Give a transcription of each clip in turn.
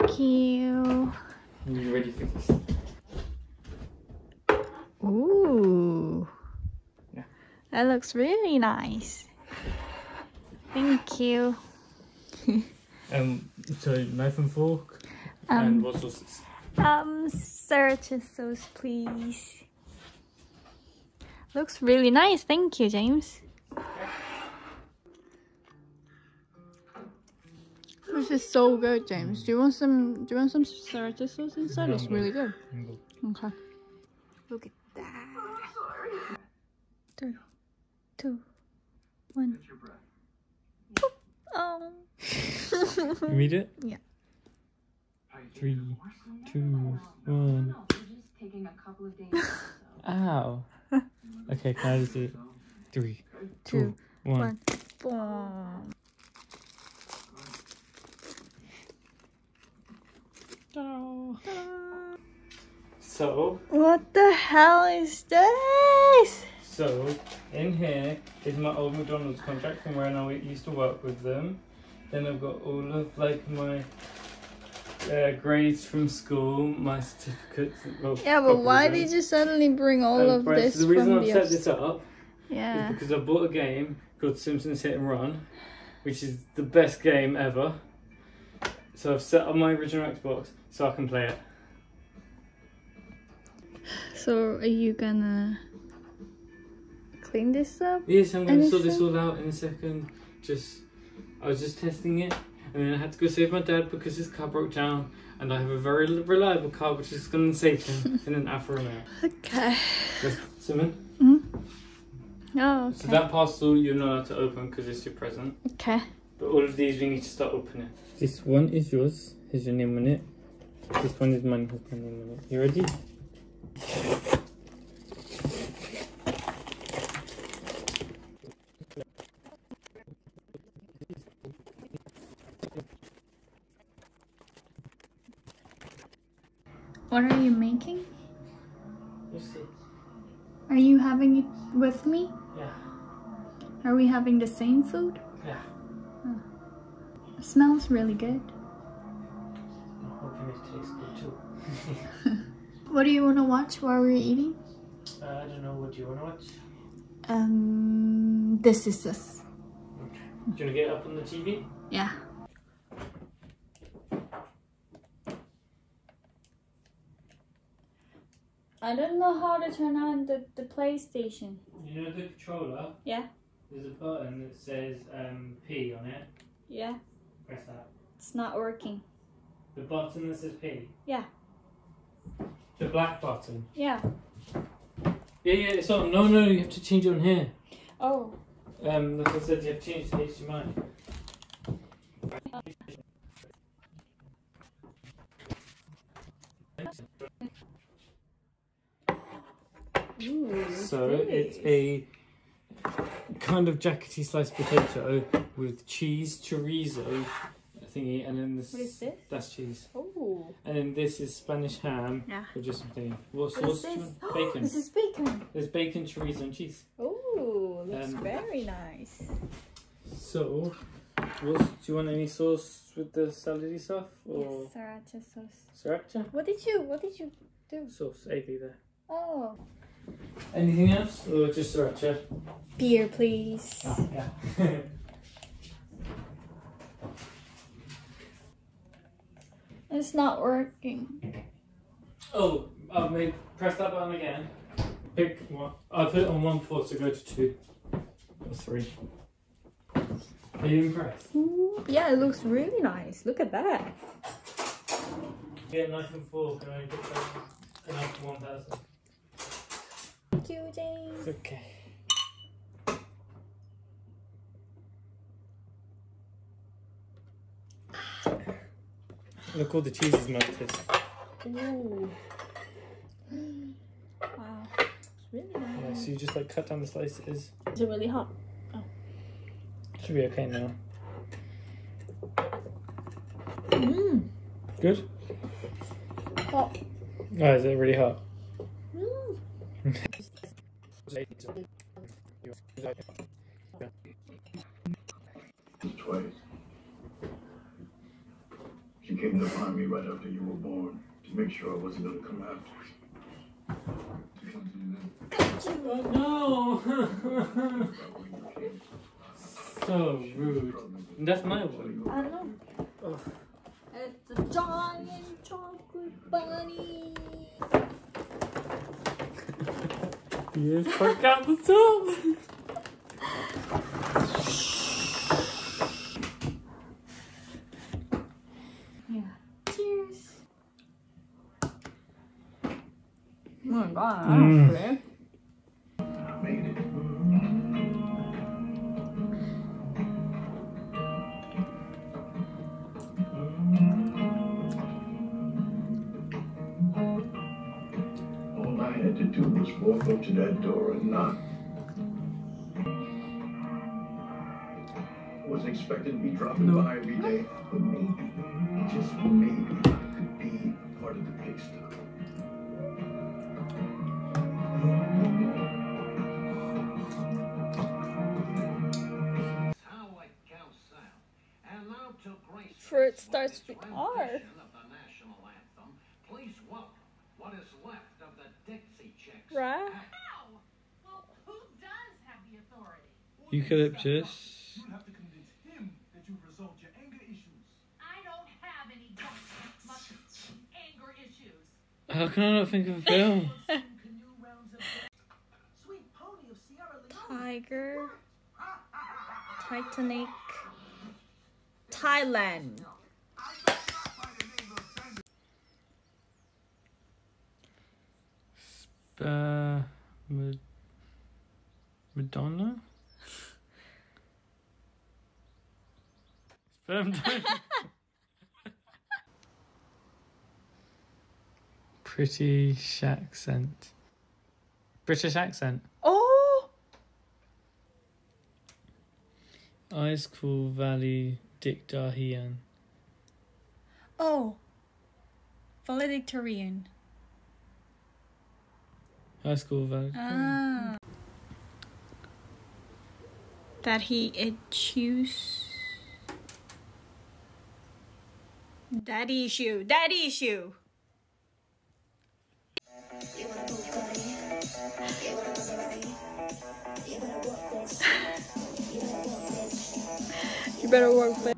Thank you. You ready for this? Ooh. Yeah. That looks really nice. Thank you. So knife and fork, and what sauces? Sriracha sauce, please. Looks really nice. Thank you, James. This is so good, James. Do you want some sriracha sauce inside? No, it's really good. No. Okay. Look at that. 3, 2, 1. Oh. You read it? Yeah. 3, 2, 1. Ow. Okay, can I just do it? 3, 2, 1. Boom. So, what the hell is this? So, in here is my old McDonald's contract from when I used to work with them. Then I've got all of like my grades from school, my certificates. Well, yeah, but why did you suddenly bring all of this? So the reason I've set this up is because I bought a game called Simpsons Hit and Run, which is the best game ever. So I've set up my original Xbox so I can play it. So are you gonna clean this up? Yes, I'm gonna sort this all out in a second. I was just testing it, and then I had to go save my dad because his car broke down, and I have a very reliable car which is gonna save him in an Alfa Romeo. Okay. Simon? Mm? Oh, okay. So that parcel you're not allowed to open because it's your present. Okay. But all of these we need to start opening. This one is yours, has your name on it. This one is mine, has my name on it. You ready? What are you making? Are you having it with me? Yeah. Are we having the same food? Yeah. Oh. It smells really good. I'm hoping it tastes good too. What do you want to watch while we're eating? I don't know. What do you want to watch? This Is Us. Okay. Do you want to get up on the TV? Yeah. I don't know how to turn on the PlayStation. You know the controller? Yeah. There's a button that says P on it. Yeah. Press that. It's not working. The button that says P? Yeah. The black button? Yeah. Yeah, it's on. No, you have to change it on here. Oh. Like I said, you have to change the HDMI. Ooh, so it's a kind of jackety sliced potato with cheese, chorizo thingy, and then this. What is this? That's cheese. Oh. And then this is Spanish ham. Yeah. Or just something. What sauce? Is this? Bacon. This is bacon. There's bacon, chorizo, and cheese. Oh, looks very nice. So, do you want any sauce with the salad stuff or? Yes, sriracha sauce. Sriracha. What did you do? Sauce AB there. Oh. Anything else, or just sriracha? Beer, please. Oh, yeah. It's not working. Oh, press that button again. Pick one. I put it on 1 4 to go to 2 or 3. Are you impressed? Ooh, yeah, it looks really nice. Look at that. Yeah, knife and fork, and I get that enough for 1,000. Thank you, James. Okay. Look, all the cheese is melted. Ooh. Wow. It's really nice. Yeah, so you just like cut down the slices. Is it really hot? Oh. Should be okay now. Mmm. Good? Hot. Oh, is it really hot? Mmm. Twice. came to find me right after you were born to make sure I wasn't going to come after you. No! So rude. That's my one. I don't know. Ugh. It's a giant chocolate bunny. Yes, fuck out the top. Yeah. Cheers. Oh my god, I don't care. Walk up to that door and knock. Was expected to be dropping by every day, but maybe, just maybe, I could be part of the pigsty. For it starts with R. Please welcome what is left of the Dixie Chicks. Right? How? Well, who does have the authority? Eucalyptus. You have to convince him that you've resolved your anger issues. I don't have any anger issues. How can I not think of a film? Tiger. Titanic. Thailand. Madonna? Sperm donor? British accent. British accent. Oh! Eyes Cool Valley Dictatorian. Oh. Valedictorian. High school vote. Ah. That he issues. Daddy issue. Daddy issue. You better work, babe.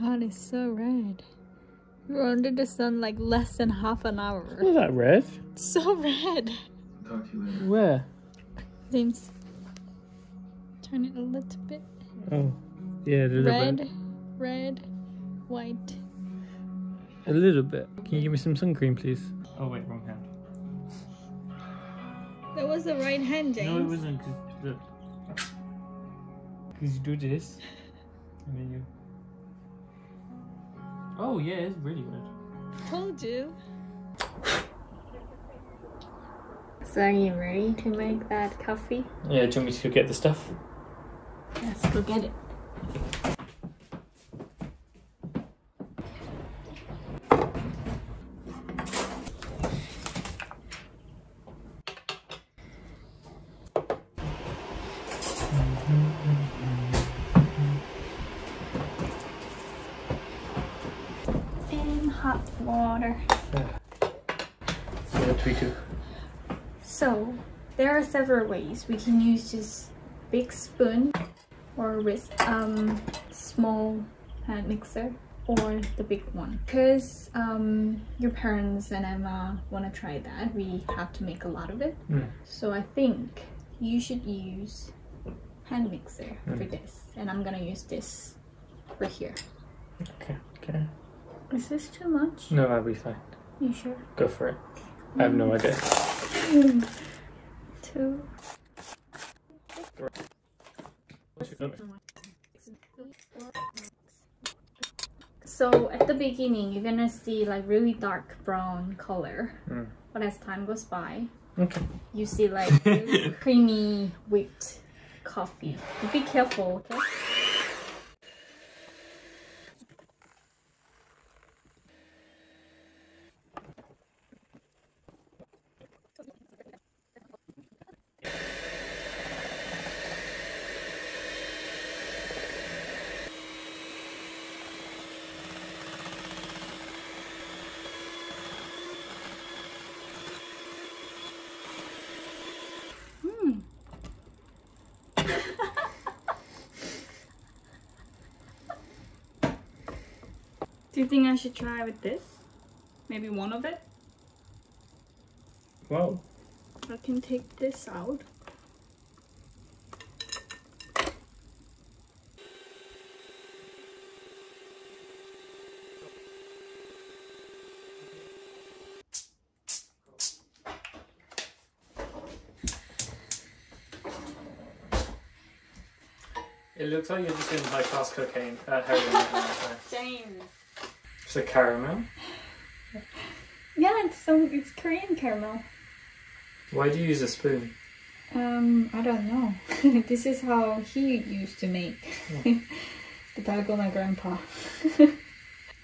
God, it's so red. We were under the sun like less than half an hour. Is that red? It's so red. Talk to you later. Where? James, turn it a little bit. Oh, yeah, a little bit. Red, white. A little bit. Can you give me some sun cream, please? Oh wait, wrong hand. That was the right hand, James. No, it wasn't. Cause look, because you do this, and then you. Oh yeah, it's really good. Told you. So are you ready to make that coffee? Yeah, do you want me to go get the stuff? Let's go get it. Water. So what we do? So there are several ways we can use this big spoon or wrist, small hand mixer or the big one. Because your parents and Emma want to try that, we have to make a lot of it. So I think you should use hand mixer for this, and I'm gonna use this for here. Okay. Okay. Is this too much? No, I'll be fine. You sure? Go for it. I have no idea. 2. So at the beginning, you're gonna see like really dark brown color. But as time goes by, you see like really creamy whipped coffee. Be careful, okay? Do you think I should try with this? Maybe one of it? Wow. I can take this out. It looks like you're just doing high-class cocaine. Heroin. James. It's a caramel? Yeah, it's Korean caramel. Why do you use a spoon? I don't know. This is how he used to make the dalgona grandpa.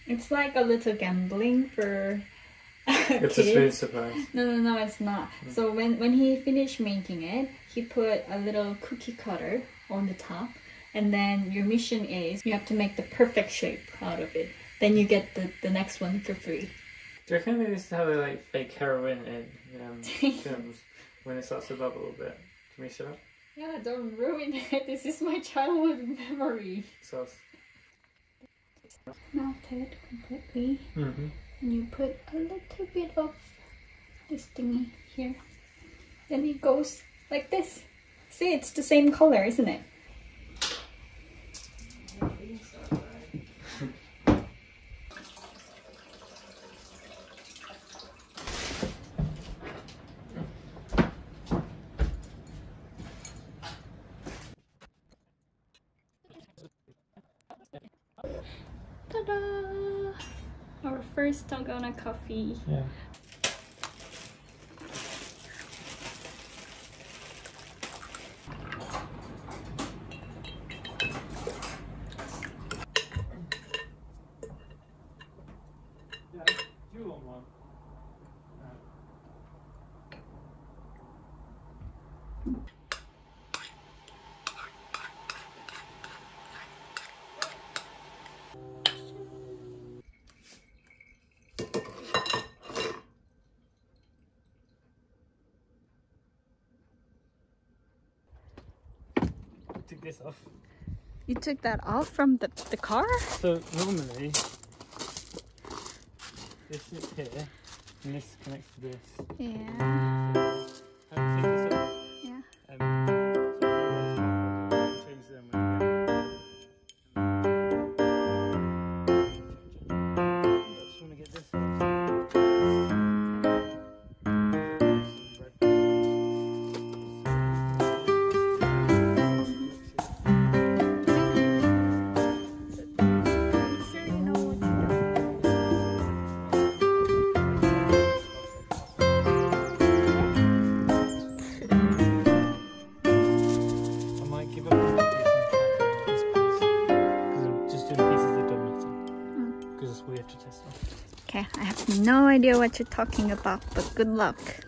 It's like a little gambling for it's kids. A spoon surprise. No, it's not. Mm. So when he finished making it, he put a little cookie cutter on the top, and then your mission is you have to make the perfect shape out of it. Then you get the next one for free. Do you reckon this is how they like fake heroin in films when it starts to bubble a little bit? Can we shut up? Yeah, don't ruin it. This is my childhood memory. Sauce. Melt it completely. Mm-hmm. And you put a little bit of this thingy here. Then it goes like this. See, it's the same color, isn't it? Ta-da! Our first Dalgona coffee. Yeah. Took this off. You took that off from the car? So normally this is here and this connects to this. Yeah. So I take this off. Yeah. So change them when I just want to get this off. No idea what you're talking about, but good luck.